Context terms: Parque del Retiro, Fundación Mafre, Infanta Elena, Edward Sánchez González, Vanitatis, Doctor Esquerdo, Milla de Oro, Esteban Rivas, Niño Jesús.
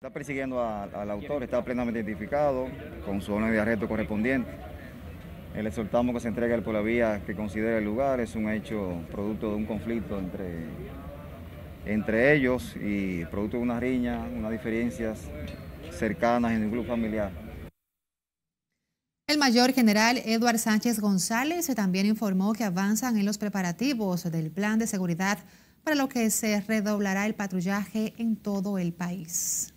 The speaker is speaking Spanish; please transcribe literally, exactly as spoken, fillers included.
Está persiguiendo a, al autor, está plenamente identificado, con su orden de arresto correspondiente. Le exhortamos que se entregue al policía que considere el lugar. Es un hecho producto de un conflicto entre, entre ellos y producto de una riña, unas diferencias cercanas en un grupo familiar. El mayor general Edward Sánchez González también informó que avanzan en los preparativos del plan de seguridad para lo que se redoblará el patrullaje en todo el país.